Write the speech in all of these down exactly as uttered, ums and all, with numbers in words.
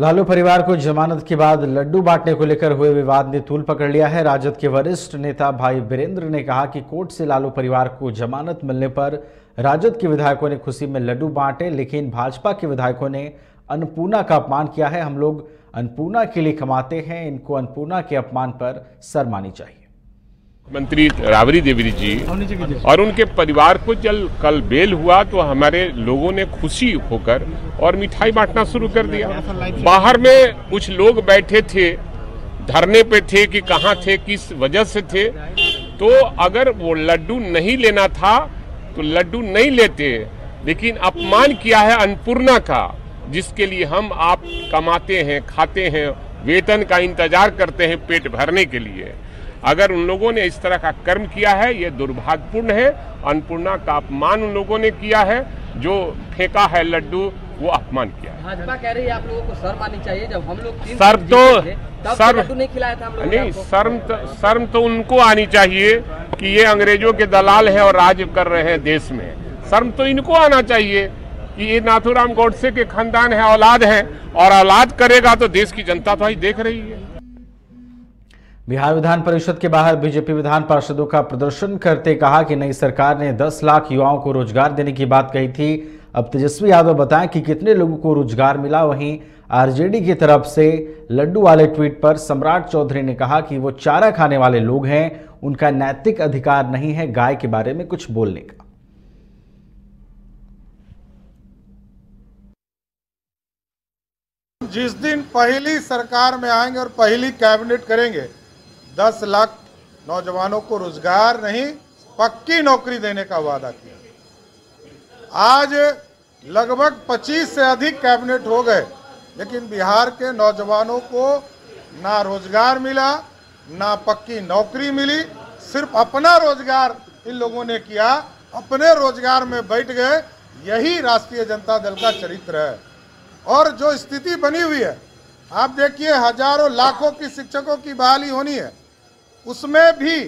लालू परिवार को जमानत के बाद लड्डू बांटने को लेकर हुए विवाद ने तूल पकड़ लिया है। राजद के वरिष्ठ नेता भाई बीरेंद्र ने कहा कि कोर्ट से लालू परिवार को जमानत मिलने पर राजद के विधायकों ने खुशी में लड्डू बांटे, लेकिन भाजपा के विधायकों ने अन्नपूर्णा का अपमान किया है। हम लोग अन्नपूर्णा के लिए कमाते हैं, इनको अन्नपूर्णा के अपमान पर शर्म आनी चाहिए। मंत्री रावरी देवरी जी और उनके परिवार को जल कल बेल हुआ तो हमारे लोगों ने खुशी होकर और मिठाई बांटना शुरू कर दिया। बाहर में कुछ लोग बैठे थे, धरने पे थे कि कहाँ थे, किस वजह से थे, तो अगर वो लड्डू नहीं लेना था तो लड्डू नहीं लेते, लेकिन अपमान किया है अन्नपूर्णा का, जिसके लिए हम आप कमाते हैं, खाते हैं, वेतन का इंतजार करते हैं पेट भरने के लिए। अगर उन लोगों ने इस तरह का कर्म किया है, ये दुर्भाग्यपूर्ण है। अन्नपूर्णा का अपमान उन लोगों ने किया है, जो फेंका है लड्डू, वो अपमान किया है। भाजपा कह रही है आप लोगों को शर्म आनी चाहिए, जब हम लोग शर्म तो शर्म नहीं खिलाया था हम लोगों नहीं शर्म तो शर्म तो उनको आनी चाहिए कि ये अंग्रेजों के दलाल हैं और राज कर रहे हैं देश में। शर्म तो इनको आना चाहिए कि ये नाथूराम गोडसे के खानदान है, औलाद है, और औलाद करेगा तो देश की जनता तो ही देख रही है। बिहार विधान परिषद के बाहर बीजेपी विधान पार्षदों का प्रदर्शन करते कहा कि नई सरकार ने दस लाख युवाओं को रोजगार देने की बात कही थी। अब तेजस्वी यादव बताएं कि कितने लोगों को रोजगार मिला। वहीं आरजेडी की तरफ से लड्डू वाले ट्वीट पर सम्राट चौधरी ने कहा कि वो चारा खाने वाले लोग हैं, उनका नैतिक अधिकार नहीं है गाय के बारे में कुछ बोलने का। जिस दिन पहली सरकार में आएंगे और पहली कैबिनेट करेंगे, दस लाख नौजवानों को रोजगार नहीं, पक्की नौकरी देने का वादा किया। आज लगभग पच्चीस से अधिक कैबिनेट हो गए, लेकिन बिहार के नौजवानों को ना रोजगार मिला, ना पक्की नौकरी मिली। सिर्फ अपना रोजगार इन लोगों ने किया, अपने रोजगार में बैठ गए। यही राष्ट्रीय जनता दल का चरित्र है। और जो स्थिति बनी हुई है, आप देखिए, हजारों लाखों की शिक्षकों की बहाली होनी है, उसमें भी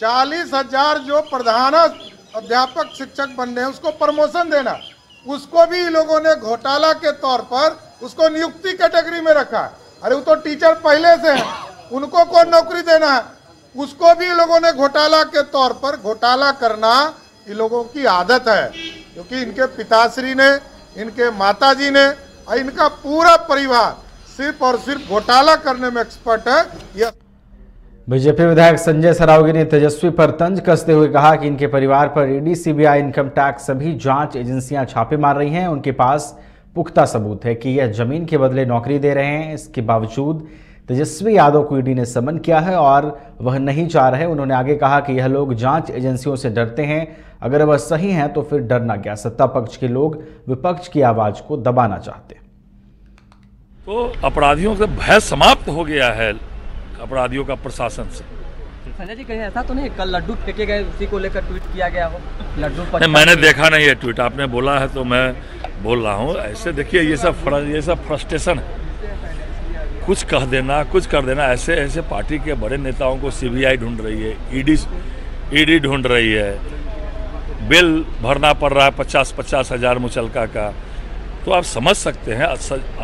चालीस हजार जो प्रधान अध्यापक शिक्षक बनने हैं उसको प्रमोशन देना, उसको भी लोगों ने घोटाला के तौर पर उसको नियुक्ति कैटेगरी में रखा। अरे वो तो टीचर पहले से हैं, उनको कौन नौकरी देना है, उसको भी लोगों ने घोटाला के तौर पर घोटाला करना इन लोगों की आदत है, क्योंकि इनके पिताश्री ने, इनके माताजी ने, इनका पूरा परिवार सिर्फ और सिर्फ घोटाला करने में एक्सपर्ट है। बीजेपी विधायक संजय सरावगी ने तेजस्वी पर तंज कसते हुए कहा कि इनके परिवार पर ईडी, सीबीआई, इनकम टैक्स सभी जांच एजेंसियां छापे मार रही हैं। उनके पास पुख्ता सबूत है कि यह जमीन के बदले नौकरी दे रहे हैं। इसके बावजूद तेजस्वी यादव को ईडी ने समन किया है और वह नहीं चाह रहे। उन्होंने आगे कहा कि यह लोग जांच एजेंसियों से डरते हैं, अगर वह सही हैं तो फिर डरना क्या। सत्ता पक्ष के लोग विपक्ष की आवाज को दबाना चाहते। तो अपराधियों से भय समाप्त हो गया है, अपराधियों का प्रशासन से। संजय जी कहीं ऐसा तो नहीं कल लड्डू फेंके गए उसी को लेकर ट्वीट किया गया हो? लड्डू पर मैंने देखा नहीं है ट्वीट, आपने बोला है तो मैं बोल रहा हूँ। ऐसे देखिए, ये सब ये सब फ्रस्ट्रेशन है, कुछ कह देना, कुछ कर देना। ऐसे ऐसे पार्टी के बड़े नेताओं को सीबीआई ढूंढ रही है, ईडी ईडी ढूंढ रही है, बिल भरना पड़ रहा है पचास पचास हजार मुचलका का। तो आप समझ सकते हैं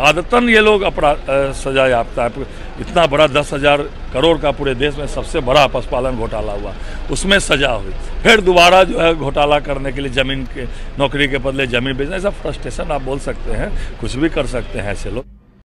आदतन ये लोग अपराध सजा याफ्ता है। इतना बड़ा दस हजार करोड़ का पूरे देश में सबसे बड़ा पशुपालन घोटाला हुआ, उसमें सजा हुई, फिर दोबारा जो है घोटाला करने के लिए जमीन के नौकरी के बदले जमीन बेचना। ऐसा फ्रस्ट्रेशन आप बोल सकते हैं, कुछ भी कर सकते हैं ऐसे लोग।